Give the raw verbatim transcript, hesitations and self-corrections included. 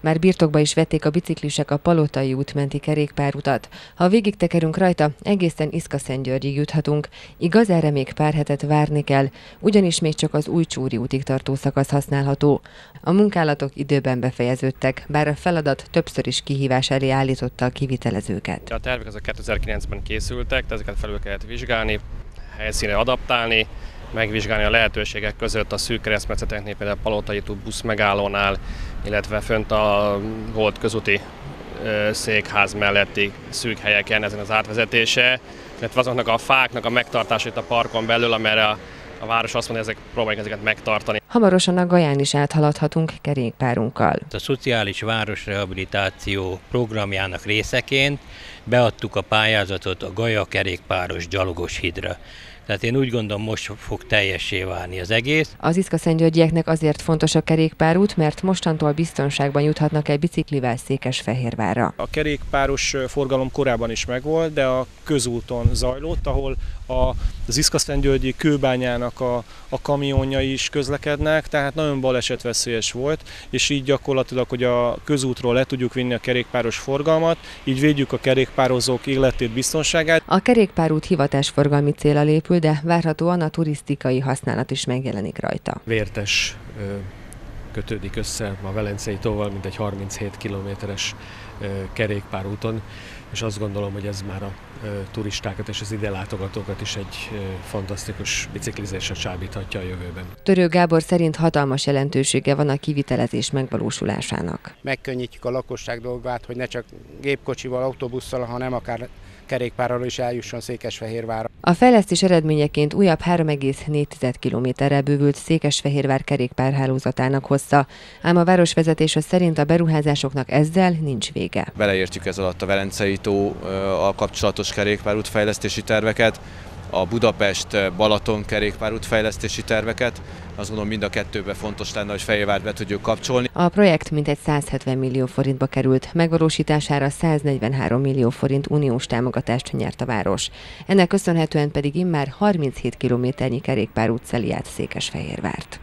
Már birtokba is vették a biciklisek a Palotai út menti kerékpárutat. Ha végig tekerünk rajta, egészen Iszkaszentgyörgyig juthatunk. Igaz, erre még pár hetet várni kell, ugyanis még csak az új Csóri útig tartó szakasz használható. A munkálatok időben befejeződtek, bár a feladat többször is kihívás elé állította a kivitelezőket. A tervek azok kétezer-kilencben készültek, de ezeket felül kellett vizsgálni, helyszínre adaptálni, megvizsgálni a lehetőségek között a szűk keresztmetszeteknél, például a Palotai-túl busz megállónál, illetve fönt a Volt Közúti Székház melletti szűk helyeken ezen az átvezetése, illetve azoknak a fáknak a megtartását a parkon belül, amerre a, a város azt mondja, ezek, próbáljuk ezeket megtartani. Hamarosan a Gaján is áthaladhatunk kerékpárunkkal. A Szociális Város Rehabilitáció programjának részeként beadtuk a pályázatot a Gaja Kerékpáros Gyalogos Hídra. Tehát én úgy gondolom, most fog teljessé válni az egész. Az iszkaszentgyörgyieknek azért fontos a kerékpárút, mert mostantól biztonságban juthatnak egy biciklivel Székesfehérvárra. A kerékpáros forgalom korábban is megvolt, de a közúton zajlott, ahol az iszkaszentgyörgyi kőbányának a, a kamionjai is közlekednek, tehát nagyon balesetveszélyes volt, és így gyakorlatilag, hogy a közútról le tudjuk vinni a kerékpáros forgalmat, így védjük a kerékpározók életét, biztonságát. A kerékpárút hivatásforgalmi céllal épül, de várhatóan a turisztikai használat is megjelenik rajta. Vértes kötődik össze a Velencei-tóval, mint egy harminchét kilométeres kerékpárúton, és azt gondolom, hogy ez már a turistákat és az ide látogatókat is egy fantasztikus biciklizésre csábíthatja a jövőben. Törő Gábor szerint hatalmas jelentősége van a kivitelezés megvalósulásának. Megkönnyítjük a lakosság dolgát, hogy ne csak gépkocsival, autóbusszal, hanem akár kerékpárral is eljusson Székesfehérvárra. A fejlesztés eredményeként újabb három egész négy tized kilométerrel bővült Székesfehérvár kerékpárhálózatának hossza, ám a városvezetése szerint a beruházásoknak ezzel nincs vége. Beleértjük ez alatt a Velencei-tóval kapcsolatos kerékpárút fejlesztési terveket, a Budapest-Balaton kerékpárút fejlesztési terveket. Azt gondolom, mind a kettőben fontos lenne, hogy Fehérvárt be tudjuk kapcsolni. A projekt mintegy százhetven millió forintba került, megvalósítására száznegyvenhárom millió forint uniós támogatást nyert a város. Ennek köszönhetően pedig immár harminchét kilométernyi kerékpárút szeli át Székesfehérvárt.